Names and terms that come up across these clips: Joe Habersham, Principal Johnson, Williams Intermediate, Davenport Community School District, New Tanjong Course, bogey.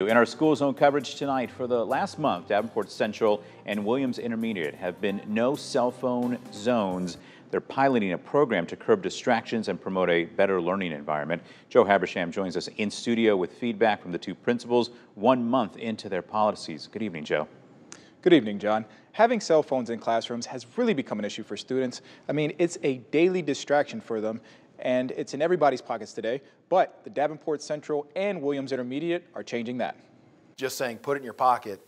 In our school zone coverage tonight, for the last month, Davenport Central and Williams Intermediate have been no cell phone zones. They're piloting a program to curb distractions and promote a better learning environment. Joe Habersham joins us in studio with feedback from the two principals 1 month into their policies. Good evening, Joe. Good evening, John. Having cell phones in classrooms has really become an issue for students. I mean, it's a daily distraction for them, and it's in everybody's pockets today, but the Davenport Central and Williams Intermediate are changing that. Just saying, put it in your pocket,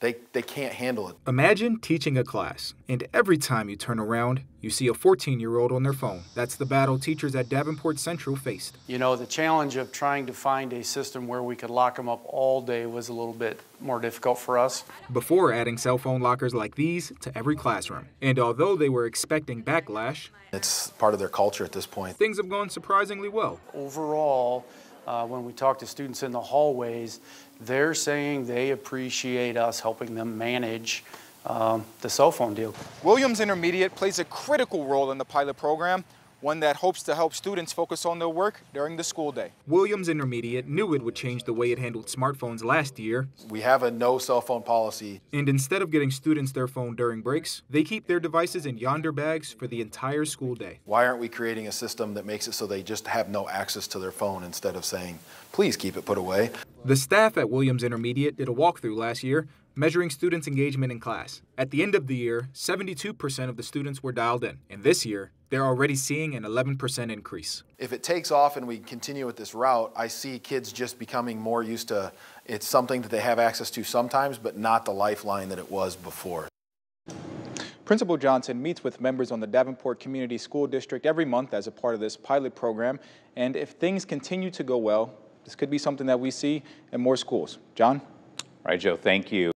they can't handle it. Imagine teaching a class, and every time you turn around, you see a 14-year-old on their phone. That's the battle teachers at Davenport Central faced. You know, the challenge of trying to find a system where we could lock them up all day was a little bit more difficult for us. Before adding cell phone lockers like these to every classroom, and although they were expecting backlash, it's part of their culture at this point. Things have gone surprisingly well. Overall, when we talk to students in the hallways, they're saying they appreciate us helping them manage the cell phone deal. Williams Intermediate plays a critical role in the pilot program, one that hopes to help students focus on their work during the school day. Williams Intermediate knew it would change the way it handled smartphones last year. We have a no cell phone policy. And instead of getting students their phone during breaks, they keep their devices in yonder bags for the entire school day. Why aren't we creating a system that makes it so they just have no access to their phone instead of saying, please keep it put away? The staff at Williams Intermediate did a walkthrough last year, measuring students' engagement in class. At the end of the year, 72% of the students were dialed in, and this year, they're already seeing an 11% increase. If it takes off and we continue with this route, I see kids just becoming more used to it's something that they have access to sometimes, but not the lifeline that it was before. Principal Johnson meets with members on the Davenport Community School District every month as a part of this pilot program, and if things continue to go well, this could be something that we see in more schools. John? All right, Joe, thank you.